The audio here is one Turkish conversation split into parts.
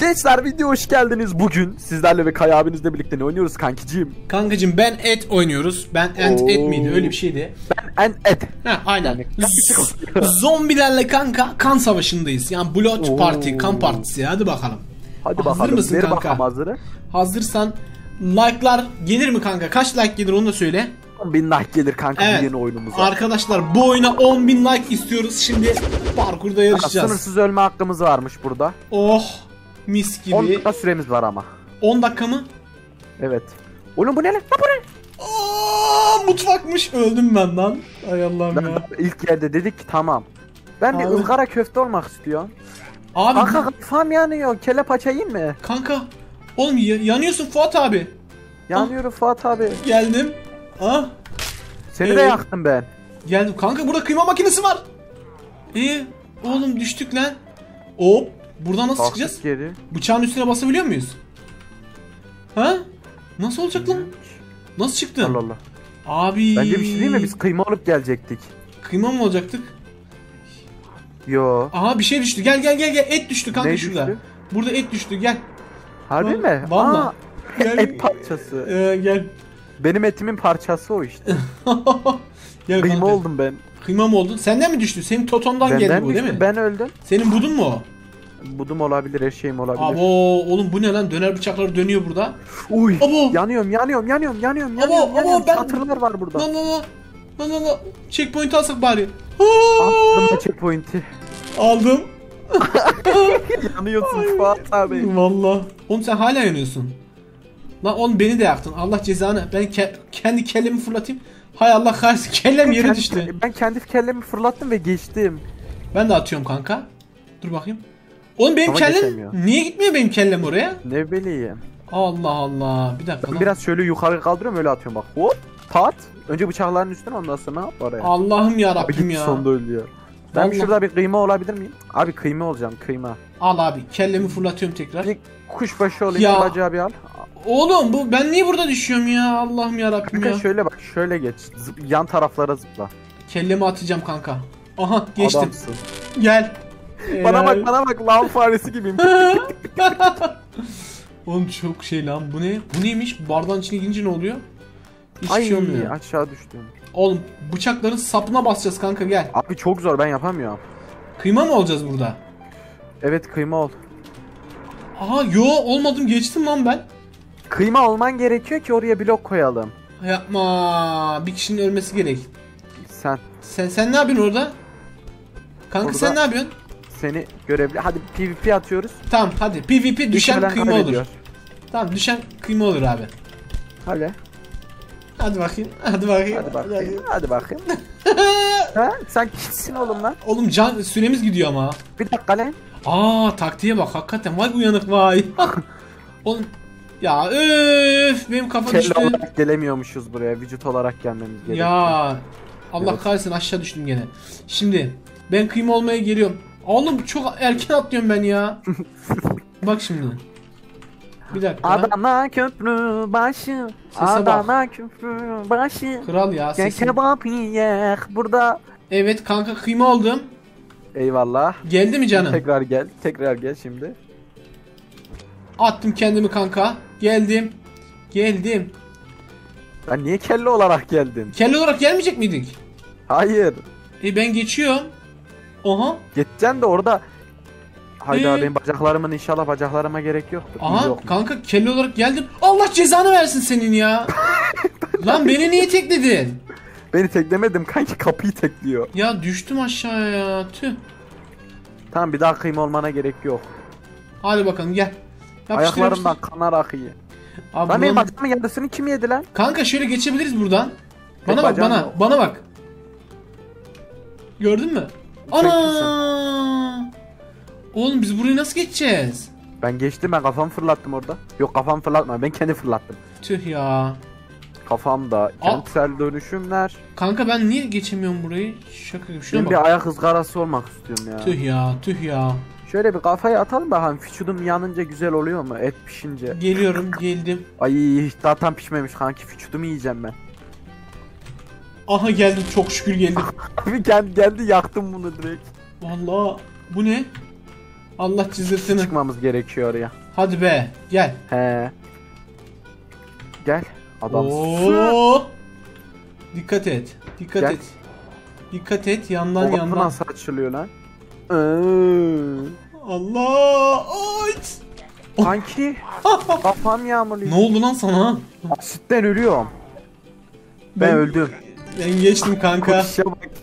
Gençler video hoş geldiniz. Bugün sizlerle ve Kaya abinizle birlikte ne oynuyoruz kankicim? Kankicim Ben Ed oynuyoruz. Ben and Ed miydi? Öyle bir şeydi. Ben and Ed. Ha aynen. Zombilerle kanka kan savaşındayız. Yani Blood Party, kan partisi. Hadi bakalım. Hadi bakalım. Hazır mısın kanka? Hazırı. Hazırsan like'lar gelir mi kanka? Kaç like gelir onu da söyle. 10.000 like gelir kanka evet. Bu yeni oyunumuza. Arkadaşlar bu oyuna 10.000 like istiyoruz. Şimdi parkurda yarışacağız. Aa, sınırsız ölme hakkımız varmış burada. Oh. Mis gibi. 10 dakika süremiz var ama. 10 dakika mı? Evet. Oğlum bu ne lan? Bu ne? Aa, mutfakmış. Öldüm ben lan. Ay Allah'ım ya. İlk yerde dedik ki tamam. Ben abi. Bir ızgara köfte olmak istiyorum. Abi. Kanka kafam yanıyor. Kelle paça yiyeyim mi? Kanka. Oğlum yanıyorsun Fuat abi. Yanıyorum Fuat abi. Geldim. Ah. Seni de yaktım ben. Geldim. Kanka burada kıyma makinesi var. Oğlum düştük lan. Hop. Buradan nasıl çıkacağız? Geri. Bıçağın üstüne basabiliyor muyuz? Ha? Nasıl olacak lan? Nasıl çıktın? Allah Allah. Abi. Bence bir şey değil mi? Biz kıyma alıp gelecektik. Kıyma mı olacaktık? Yo. Aha bir şey düştü. Gel gel gel gel. Et düştü kanka şurada. Düştü? Burada et düştü. Gel. Harbi mi? Valla. Et parçası. Gel. Benim etimin parçası o işte. Gel, kıyma kanka. Oldum ben. Kıyma mı oldun? Senden mi düştü? Senin totondan benden geldi bu düştü. Değil mi? Ben öldüm. Senin budun mu o? Budum olabilir, her şeyim olabilir. Abo oğlum bu ne lan? Döner bıçakları dönüyor burada. Uy. Abo. Yanıyorum. Abo, ben... Hatırlar var burada. Lan. Checkpoint alsak bari. Aldım da checkpoint'i. Aldım. Yanıyorsun Fuat abi. Vallahi. Oğlum sen hala yanıyorsun. Lan oğlum beni de yaktın. Allah cezanı. Ben kendi kellemi fırlatayım. Hay Allah kahretsin. Kellem yere düştü. Ben kendi kellemi fırlattım ve geçtim. Ben de atıyorum kanka. Dur bakayım. Oğlum benim ama kellem geçemiyor. Niye gitmiyor benim kellem oraya? Ne bileyim. Allah Allah. Bir dakika. Ben biraz şöyle yukarı kaldırıyorum öyle atıyorum bak. Hop. Pat. Önce bıçakların üstüne ondan sonra oraya. Allah'ım ya Rabbim ya. Sonda ölüyor. Ben vallahi... şurada bir kıyma olabilir miyim? Abi kıyma olacağım kıyma. Al abi kellemi fırlatıyorum tekrar. Bir kuşbaşı olayım ya. Bacağı bir al. Oğlum bu ben niye burada düşüyorum ya? Allah'ım ya Rabbim ya. Şöyle bak şöyle geç. Yan taraflara zıpla. Kellemi atacağım kanka. Aha geçtim. Adamsın. Gel. Bana bak lav faresi gibiyim. Oğlum çok şey lan bu ne? Bu neymiş? Bardağın içine girince ne oluyor? Hiç ay şey olmuyor. Aşağı düştüm. Oğlum bıçakların sapına basacağız kanka gel. Abi çok zor ben yapamıyorum. Kıyma mı olacağız burada? Evet kıyma ol. Aha yo olmadım geçtim lan ben. Kıyma olman gerekiyor ki oraya blok koyalım. Yapma bir kişinin ölmesi gerek. Sen ne yapıyorsun orada? Kanka orada... sen ne yapıyorsun? Seni görevli. Hadi PvP atıyoruz. Tamam hadi. PvP düşen kıyma olur. Ediyor. Tamam düşen kıyma olur abi. Hadi. Hadi bakayım. Ha? Sen kimsin oğlum lan? Oğlum can süremiz gidiyor ama. Bir dakika lan. Aa taktiğe bak hakikaten. Vay uyanık vay. Oğlum ya öf benim kafa düştü. Kelle olarak gelemiyormuşuz buraya. Vücut olarak gelmemiz gerekiyor. Ya Allah kahretsin aşağı düştüm gene. Şimdi ben kıyma olmaya geliyorum. Oğlum çok erken atlıyorum ben ya. Bak şimdi. Bir dakika. Adana köprü başı. Sese Adana bak. Köprü başı. Kral ya sesi. Kebap yiyek burada. Evet kanka kıyma oldum. Eyvallah. Geldi mi canım? Tekrar gel şimdi. Attım kendimi kanka. Geldim. Ben niye kelle olarak geldim? Kelle olarak gelmeyecek miydik? Hayır. Ben geçiyorum. Aha. Geçeceksin de orada. Hayda benim bacaklarımın inşallah bacaklarıma gerek yoktur. Aha yok kanka kelle olarak geldim. Allah cezanı versin senin ya. Lan beni niye tekledin? Beni teklemedim kanki kapıyı tekliyor. Ya düştüm aşağıya ya tüh. Tamam bir daha kıyma olmana gerek yok. Hadi bakalım gel. Yapıştır, ayaklarımdan kanar akıyor. Lan benim bacağımın yarısını kim yedi lan? Kanka şöyle geçebiliriz buradan. Bana bak bana bak. Gördün mü? Ana! Oğlum biz burayı nasıl geçeceğiz? Ben geçtim ben kafamı fırlattım orada. Yok kafamı fırlatma ben kendi fırlattım. Tüh ya. Kafamda kentsel dönüşümler. Kanka ben niye geçemiyorum burayı? Şaka gibi şuna bak. Ben bir ayak ızgarası olmak istiyorum ya. Tüh ya. Şöyle bir kafayı atalım bakalım. Vücudum yanınca güzel oluyor mu? Et pişince. Geldim. Ay daha tam pişmemiş kanki vücudumu yiyeceğim ben. Aha geldim çok şükür geldim. Abi geldi yaktım bunu direkt. Vallahi bu ne? Allah çizdirtini. Çıkmamız gerekiyor oraya. Hadi be gel. He. Gel. Adam. Oo. Dikkat et. Dikkat gel. Et. Dikkat et yandan o yandan. Nasıl açılıyor lan? Allah. Ayt. Kanki. Kafam yağmurluyor. Ne oldu lan sana? Asitten ölüyorum. Ben öldüm. Ben geçtim kanka.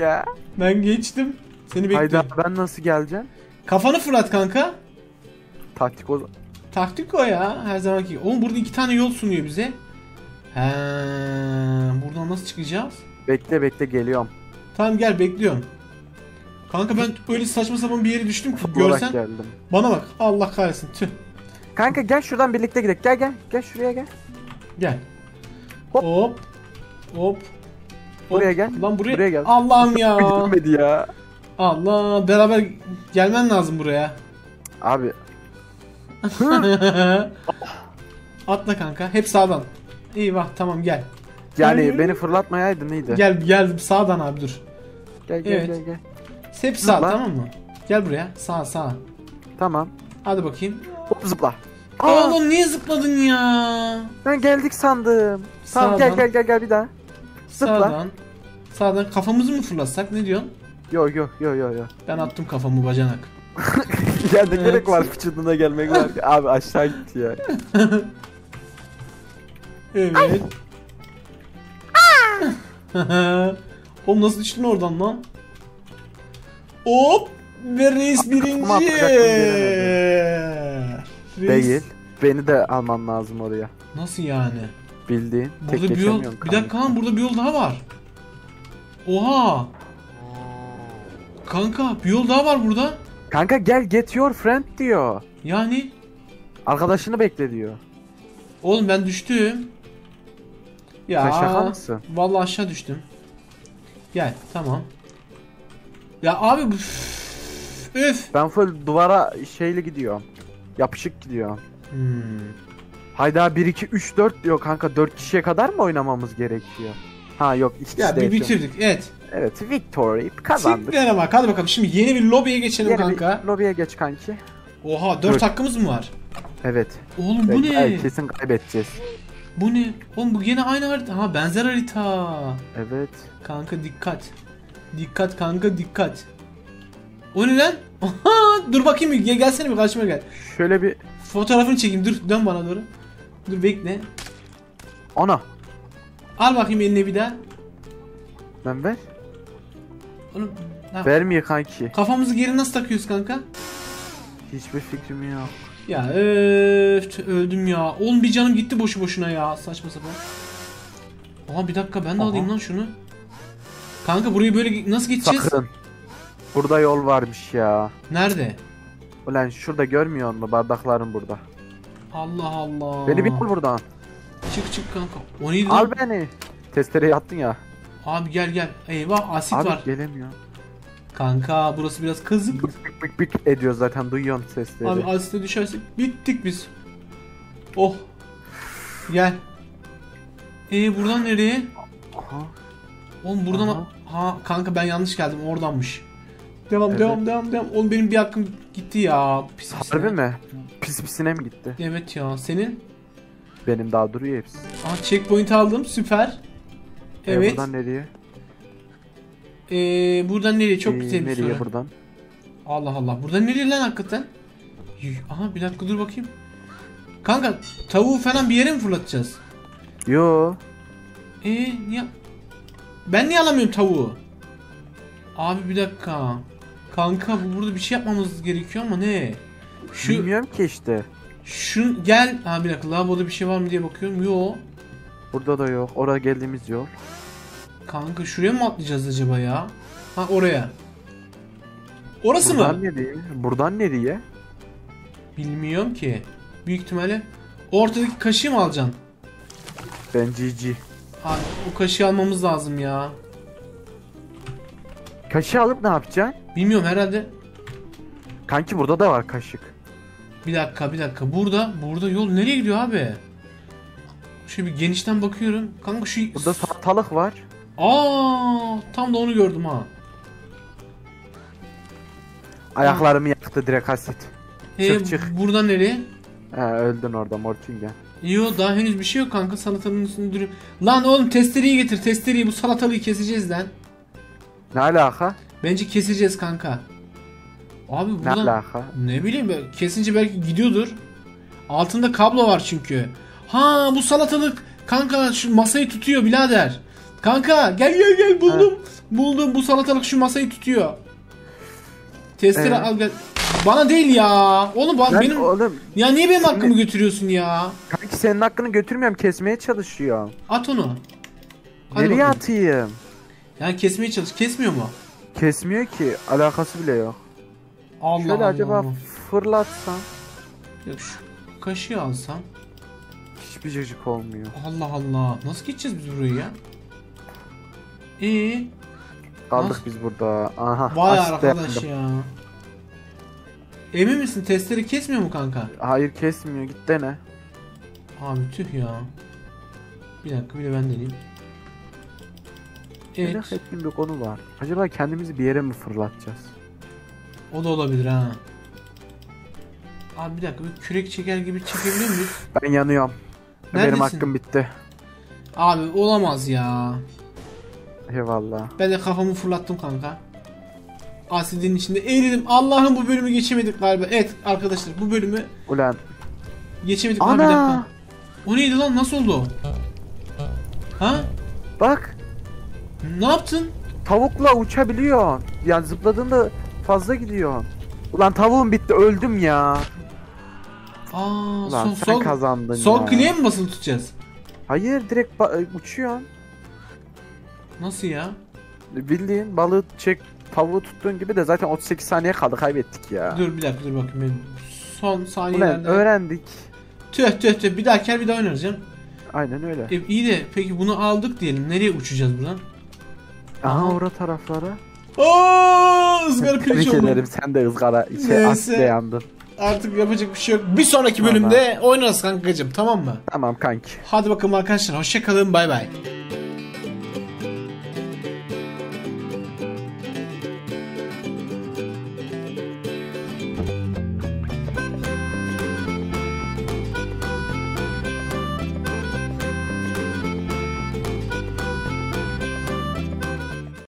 Ya. Ben geçtim. Seni bekliyorum. Hayda ben nasıl geleceğim? Kafanı fırlat kanka. Taktik o. Taktik o ya her zamanki. Oğlum burada iki tane yol sunuyor bize. He, buradan nasıl çıkacağız? Bekle bekle geliyorum. Tamam gel bekliyorum. Kanka ben öyle saçma sapan bir yere düştüm ki görsen. Geldim. Bana bak Allah kahretsin tüh. Kanka gel şuradan birlikte gidelim. Gel gel. Gel şuraya gel. Gel. Hop. Hop. Hop. Buraya gel. Lan buraya, buraya gel. Allah'ım ya. Gitmedi ya. Allah beraber gelmen lazım buraya. Abi. Atla kanka. Hep sağdan. Eyvah tamam gel. Yani beni fırlatmayaydın iyiydi. Gel gel sağdan abi dur. Gel gel evet. Gel gel. Hep sağ zıpla. Tamam mı? Gel buraya. Sağ sağ. Tamam. Hadi bakayım. Hop zıpla. Aa oğlum niye zıpladın ya? Ben geldik sandım. Tamam sağdan. Gel gel gel gel bir daha. Zıpla. Sağdan. Sağdan kafamızı mı fırlatsak ne diyorsun? Yok yok yok yok. Yo. Ben attım kafamı bacanak. Ya ne evet. Gerek var fıçırdığına gelmek var ki. Abi aşağı gitti ya. Evet. Oğlum nasıl düştün oradan lan? Hop. Ve reis birinci. Değil. Beni de alman lazım oraya. Nasıl yani? Bildiğin. Burada tek bir yol. Bir dakika lan burada bir yol daha var. Oha. Kanka bir yol daha var burada. Kanka gel get your friend diyor. Yani? Arkadaşını bekle diyor. Oğlum ben düştüm. Ya. Sen şaka mısın? Vallahi aşağı düştüm. Gel tamam. Ya abi üf. Ben full duvara şeyle gidiyorum. Yapışık gidiyorum. Hayda 1 2 3 4 diyor kanka 4 kişiye kadar mı oynamamız gerekiyor? Ha yok ikisi de. Ya bir bitirdik evet. Evet victory kazandık. Siktir bak hadi bakalım şimdi yeni bir lobiye geçelim yeni kanka. Lobiye geç kanki. Oha 4 hakkımız mı var? Evet. Oğlum bu ne? Evet, kesin kaybedeceğiz. Bu ne? Oğlum bu yine aynı harita. Ha benzer harita. Evet. Kanka dikkat. Dikkat kanka dikkat. O ne lan? Dur bakayım bir gelsene bir karşıma gel. Şöyle bir fotoğrafını çekeyim dur dön bana doğru. Dur bekle. Ana. Al bakayım eline bir daha. Ben ver. Oğlum. Ha. Vermiyor kanki. Kafamızı geri nasıl takıyoruz kanka? Hiçbir fikrim yok. Ya öldüm ya. Oğlum bir canım gitti boşu boşuna ya saçma sapan. Aha bir dakika ben de alayım lan şunu. Kanka burayı böyle nasıl geçeceğiz? Sakın. Burada yol varmış ya. Nerede? Ulan şurada görmüyor musun? Bardakların burada. Allah Allah. Beni bitir buradan. Çık çık kanka. O neydi? Al beni. Testereye attın ya. Abi gel gel. Eyvah asit abi, var. Abi gelemiyor. Kanka burası biraz kızık. Bık bık bık ediyor zaten duyuyorum sesleri. Abi asite düşersek bittik biz. Oh. Gel. Buradan nereye? Aha. Oğlum buradan ha kanka ben yanlış geldim oradanmış. Devam evet. devam. Oğlum benim bir hakkım gitti ya. Pis pisine. Harbi mi? Pis pisine mi gitti? Evet ya senin? Benim daha duruyor hepsi. Aha checkpoint aldım süper. Evet. Buradan nereye? Buradan nereye? Çok güzel bir soru. Nereye buradan? Allah Allah. Buradan nereye lan hakikaten? Aha bir dakika dur bakayım. Kanka tavuğu falan bir yere mi fırlatacağız? Yo. Niye? Ben niye alamıyorum tavuğu? Abi bir dakika. Kanka burada bir şey yapmamız gerekiyor ama ne? Şu, bilmiyorum ki işte. Şu gel. Ha bir dakika lavaboda bir şey var mı diye bakıyorum. Yo. Burada da yok. Oraya geldiğimiz yok. Kanka şuraya mı atlayacağız acaba ya? Ha oraya. Orası mı? Buradan nereye? Buradan nereye? Bilmiyorum ki. Büyük ihtimalle ortadaki kaşığı mı alacaksın? Ben GG. Abi o kaşığı almamız lazım ya. Kaşığı alıp ne yapacaksın? Bilmiyorum herhalde. Kanki burada da var kaşık. Bir dakika bir dakika. Burada yol nereye gidiyor abi? Şöyle bir genişten bakıyorum. Kanka şu... Burada salatalık var. Aa, tam da onu gördüm ha. Ayaklarımı yaktı direkt asit. Çık. Buradan nereye? Öldün orada Mortingen. Yo daha henüz bir şey yok kanka, salatanın üstünde duruyor. Lan oğlum testereyi getir, testereyi, bu salatalığı keseceğiz lan. Ne alaka? Bence keseceğiz kanka. Abi buradan ne alaka? Ne bileyim kesince belki gidiyordur. Altında kablo var çünkü. Ha bu salatalık kanka şu masayı tutuyor birader. Kanka gel buldum. Ha. Buldum, bu salatalık şu masayı tutuyor. Testere al gel. Bana değil ya. Oğlum bak benim oğlum, ya niye benim hakkımı götürüyorsun ya? Kanki senin hakkını götürmüyorum, kesmeye çalışıyor. At onu. Hadi nereye bakalım atayım? Yani kesmeye çalış. Kesmiyor mu? Kesmiyor ki. Alakası bile yok. Allah şöyle Allah acaba Allah fırlatsam. Yok şu kaşığı alsam. Hiçbir cacık olmuyor. Allah Allah. Nasıl geçeceğiz biz burayı ya? Kaldık nasıl? Biz burada. Aha. Vay arkadaş yaptım ya. Emin misin? Testleri kesmiyor mu kanka? Hayır kesmiyor. Git dene. Abi tüh ya. Bir dakika bile ben deneyeyim. Evet. Merak ettiğim bir konu var. Acaba kendimizi bir yere mi fırlatacağız? O da olabilir ha. Abi bir dakika bir kürek çeker gibi çekebilir miyiz? Ben yanıyorum. Neredesin? Benim hakkım bitti. Abi olamaz ya. Eyvallah. Ben de kafamı fırlattım kanka. Asidin içinde eğildim. Allah'ım bu bölümü geçemedik galiba. Evet arkadaşlar bu bölümü ulan geçemedik galiba. Bir dakika. O neydi lan, nasıl oldu? Ha? Bak. Ne yaptın? Tavukla uçabiliyor. Yani zıpladığında fazla gidiyor. Ulan tavuğum bitti, öldüm ya. Ulan sen kazandın ya. Sol kliye mi basılı tutacağız? Hayır direkt uçuyor. Nasıl ya? Bildiğin balığı çek, tavuğu tuttuğun gibi de zaten 38 saniye kaldı, kaybettik ya. Dur bir dakika dur bakayım ben. Son saniyelerde. Ulan öğrendik. Tüh bir daha gel, bir daha oynarız canım. Aynen öyle. İyi de peki bunu aldık diyelim, nereye uçacağız buradan? Aha orada taraflara. Ooo ızgara pirinç oldu. Sen de ızgara içe asla yandın. Artık yapacak bir şey yok. Bir sonraki bölümde oynarız kankacığım, tamam mı? Tamam kanki. Hadi bakalım arkadaşlar hoşçakalın, bay bay.